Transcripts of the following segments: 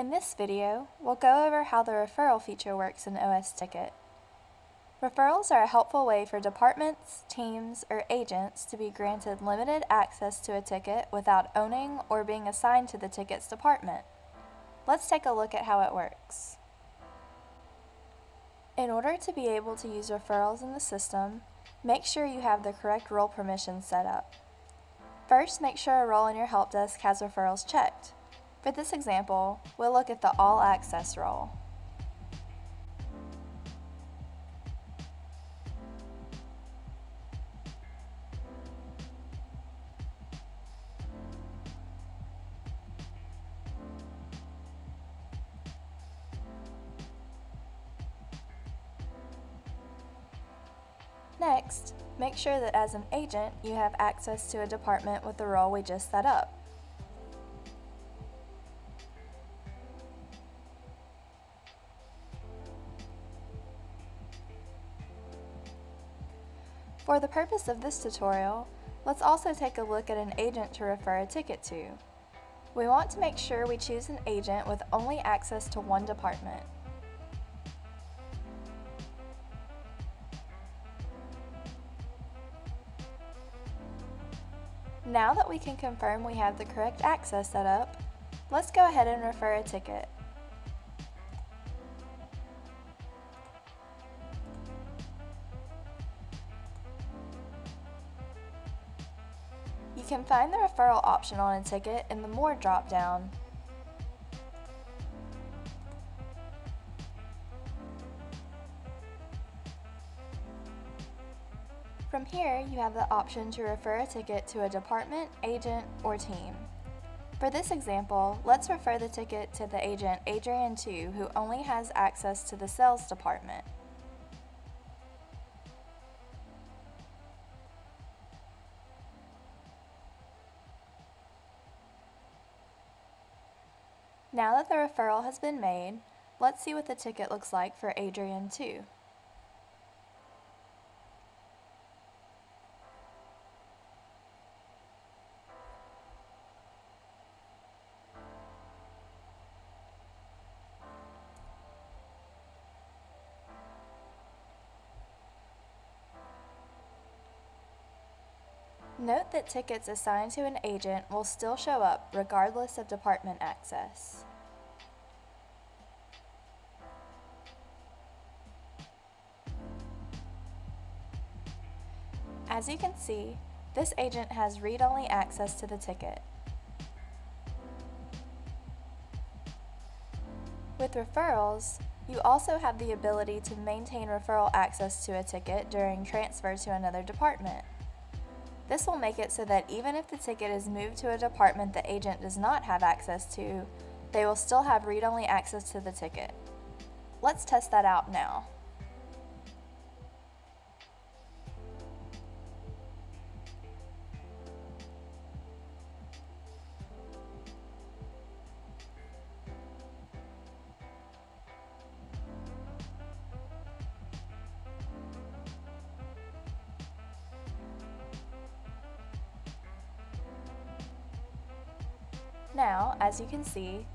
In this video, we'll go over how the referral feature works in osTicket. Referrals are a helpful way for departments, teams, or agents to be granted limited access to a ticket without owning or being assigned to the ticket's department. Let's take a look at how it works. In order to be able to use referrals in the system, make sure you have the correct role permission set up. First, make sure a role in your help desk has referrals checked. For this example, we'll look at the All Access role. Next, make sure that as an agent, you have access to a department with the role we just set up. For the purpose of this tutorial, let's also take a look at an agent to refer a ticket to. We want to make sure we choose an agent with only access to one department. Now that we can confirm we have the correct access set up, let's go ahead and refer a ticket. You can find the referral option on a ticket in the More drop-down. From here, you have the option to refer a ticket to a department, agent, or team. For this example, let's refer the ticket to the agent Adrian 2, who only has access to the sales department. Now that the referral has been made, let's see what the ticket looks like for Adrian 2. Note that tickets assigned to an agent will still show up regardless of department access. As you can see, this agent has read-only access to the ticket. With referrals, you also have the ability to maintain referral access to a ticket during transfer to another department. This will make it so that even if the ticket is moved to a department the agent does not have access to, they will still have read-only access to the ticket. Let's test that out now. Now, as you can see,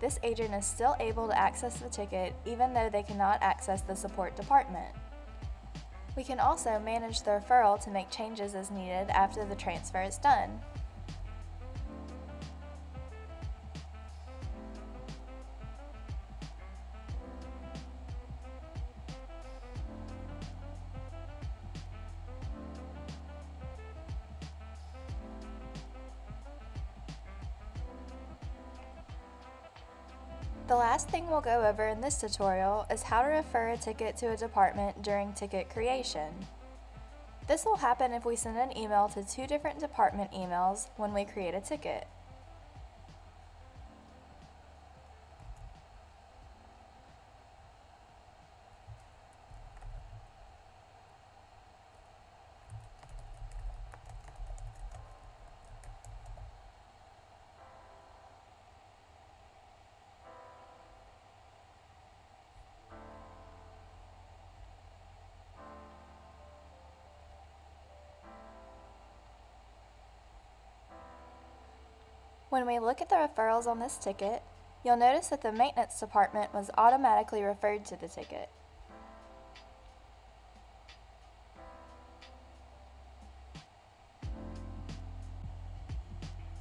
this agent is still able to access the ticket even though they cannot access the support department. We can also manage the referral to make changes as needed after the transfer is done. The last thing we'll go over in this tutorial is how to refer a ticket to a department during ticket creation. This will happen if we send an email to two different department emails when we create a ticket. When we look at the referrals on this ticket, You'll notice that the maintenance department was automatically referred to the ticket.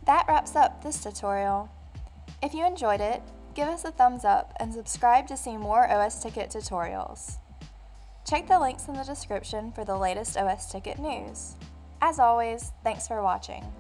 That wraps up this tutorial. If you enjoyed it, give us a thumbs up and subscribe to see more osTicket tutorials. Check the links in the description for the latest osTicket news. As always, thanks for watching.